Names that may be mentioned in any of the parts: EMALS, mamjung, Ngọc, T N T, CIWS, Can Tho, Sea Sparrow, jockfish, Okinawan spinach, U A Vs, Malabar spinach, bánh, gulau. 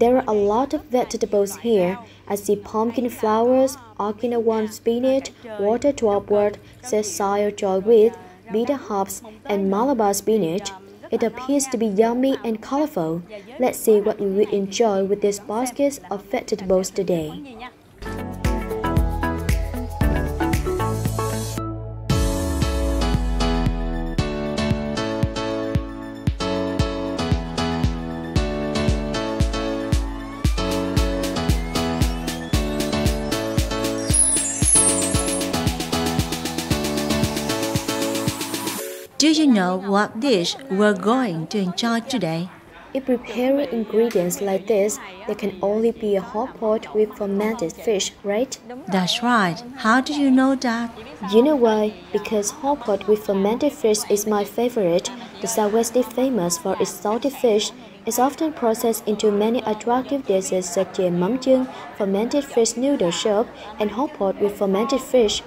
There are a lot of vegetables here. I see pumpkin flowers, Okinawan spinach, water dropwort, sesame joyweed, beta hops, and Malabar spinach. It appears to be yummy and colorful. Let's see what you will enjoy with this basket of vegetables today. Do you know what dish we're going to enjoy today? In preparing ingredients like this, there can only be a hot pot with fermented fish, right? That's right. How do you know that? You know why? Because hot pot with fermented fish is my favorite. The Southwest is famous for its salted fish. It's often processed into many attractive dishes such as mamjung, fermented fish noodle soup, and hot pot with fermented fish.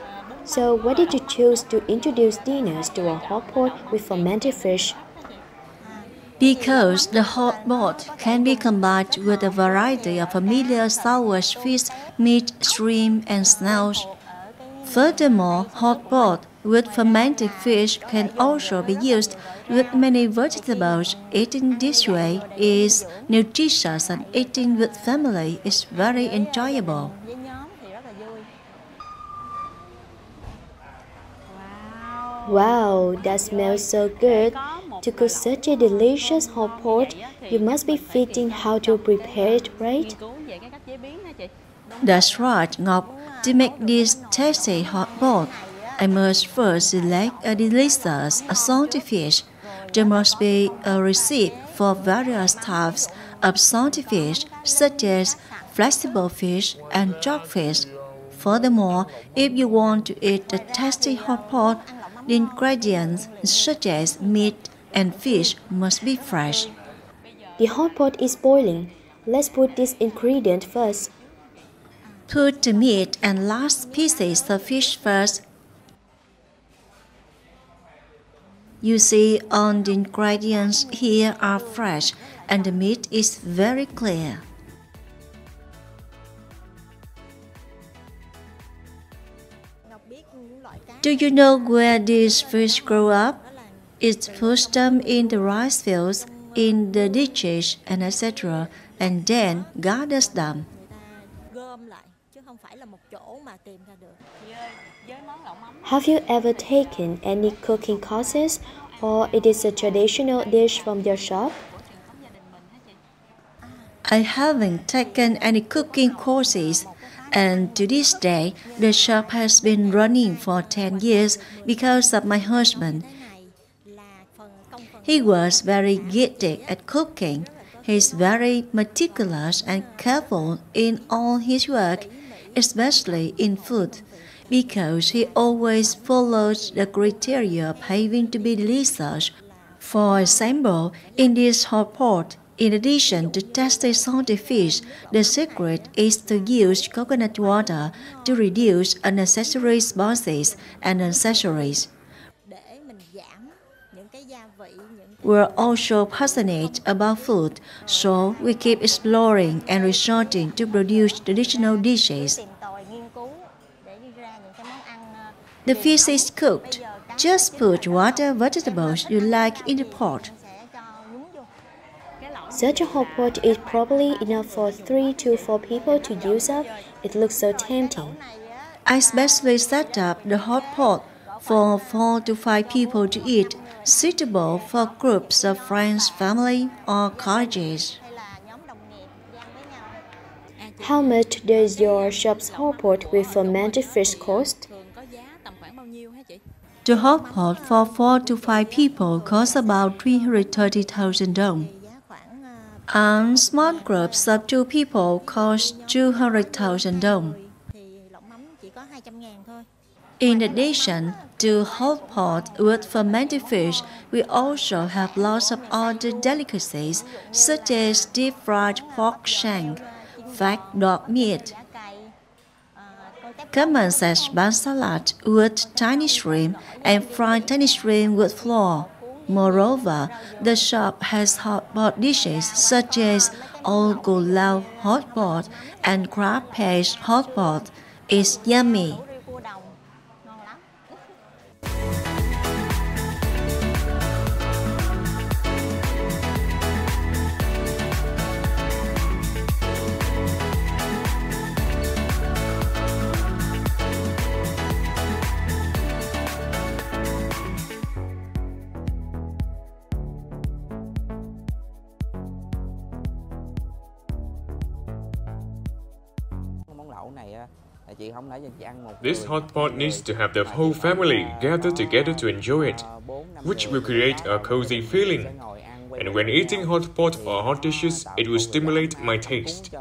So, why did you choose to introduce dinners to a hot pot with fermented fish? Because the hot pot can be combined with a variety of familiar Southwest fish, meat, shrimp, and snails. Furthermore, hot pot with fermented fish can also be used with many vegetables. Eating this way is nutritious, and eating with family is very enjoyable. Wow, that smells so good. To cook such a delicious hot pot, you must be thinking how to prepare it, right? That's right, Ngọc. To make this tasty hot pot, I must first select a delicious salted fish. There must be a recipe for various types of salted fish, such as flexible fish and jockfish. Furthermore, if you want to eat a tasty hot pot, the ingredients such as meat and fish must be fresh. The hot pot is boiling. Let's put this ingredient first. Put the meat and large pieces of fish first. You see, all the ingredients here are fresh and the meat is very clear. Do you know where these fish grow up? It's pushed in the rice fields, in the ditches, and etc., and then gathers them. Have you ever taken any cooking courses, or it is a traditional dish from your shop? I haven't taken any cooking courses. And to this day, the shop has been running for 10 years because of my husband. He was very gifted at cooking. He's very meticulous and careful in all his work, especially in food, because he always follows the criteria of having to be delicious. For example, in this hot pot, in addition to tasty salted fish, the secret is to use coconut water to reduce unnecessary spices and accessories. We're also passionate about food, so we keep exploring and resorting to produce traditional dishes. The fish is cooked. Just put whatever vegetables you like in the pot. Such a hot pot is probably enough for 3 to 4 people to use up. It looks so tempting. I specially set up the hot pot for 4 to 5 people to eat, suitable for groups of friends, family, or colleges. How much does your shop's hot pot with fermented fish cost? The hot pot for 4 to 5 people costs about 330,000 dong. And small groups of 2 people cost 200,000 dong. In addition to hot pot with fermented fish, we also have lots of other delicacies such as deep-fried pork shank, fat dog meat, common sash bánh salad with tiny shrimp, and fried tiny shrimp with flour. Moreover, the shop has hot pot dishes such as or gulau hot pot and crab paste hot pot is yummy. This hot pot needs to have the whole family gathered together to enjoy it, which will create a cozy feeling. And when eating hot pot or hot dishes, it will stimulate my taste.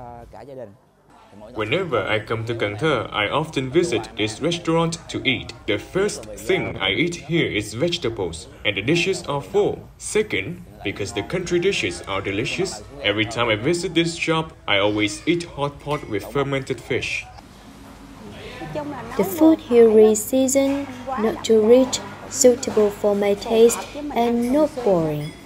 Whenever I come to Can Tho, I often visit this restaurant to eat. The first thing I eat here is vegetables, and the dishes are full. Second, because the country dishes are delicious, every time I visit this shop, I always eat hot pot with fermented fish. The food here is seasoned, not too rich, suitable for my taste, and not boring.